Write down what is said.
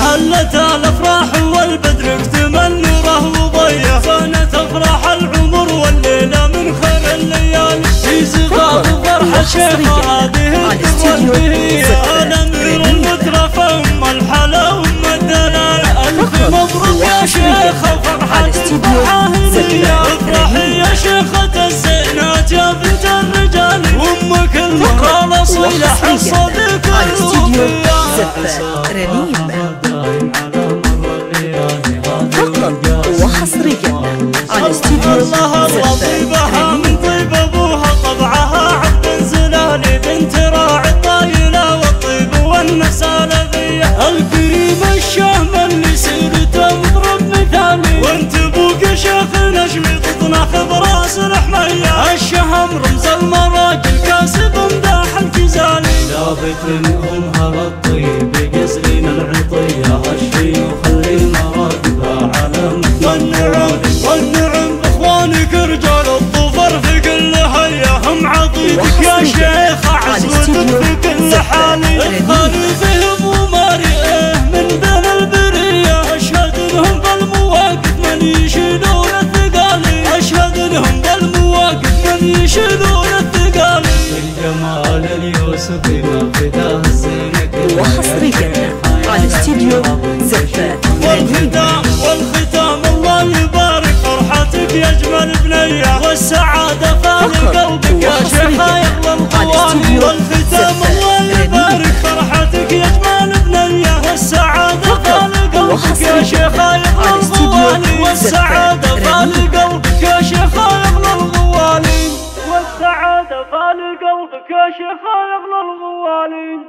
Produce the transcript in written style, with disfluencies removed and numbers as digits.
حلت الافراح والبدر اكتمى النوره وضيا، فانت افراح العمر والليله من خير الليالي، في زغار وفرحه شيخه هذه الدنيا، انا امير المترفه ام الحلا وام الدلال، الف مبروك يا شيخه وفرحتك فرحانيه، افرحي يا شيخه الزينات يا بنت الرجال، وامك المقاله صلح الصديق الرومي وحصريا على استديو طيبها من طيب ابوها، طبعها عبد زلالي، بنت راعي الطايله والطيب والنفس الذيه، الكريم الشهم اللي سيرته مضرب مثالي، وانت ابوك شيخ نجمي تطنخ براس الحميه، الشهم رمز المراجل كاسب مداح الجزالي، جابت من امها الطيب جزرين العطيه، هالشي وخلي المراتبها علم والنعم اخوانك رجال الظفر في كل هيا، هم عطيتك يا شيخه عزوتك في كل حالي، ادخلي في هموماري من بين البريه، اشهد لهم بالمواقف من يشيلون الثقالي، اشهد لهم بالمواقف من يشيلون الثقالي، الجمال اليوسفي ما فتاه زينك وحصريا على استديو زفات. والختام الله يبارك فرحتك يا اجمل بنيه، والسعاده فارق قلبك يا شيخه يغلى القواني، والختام الله يبارك فرحتك يا اجمل بنيه، والسعاده فارق قلبك يا شيخه يغلى القواني، والسعاده فارق قلبك يا شيخه يغلى القواني، والسعاده فارق قلبك يا شيخه يغلى القواني.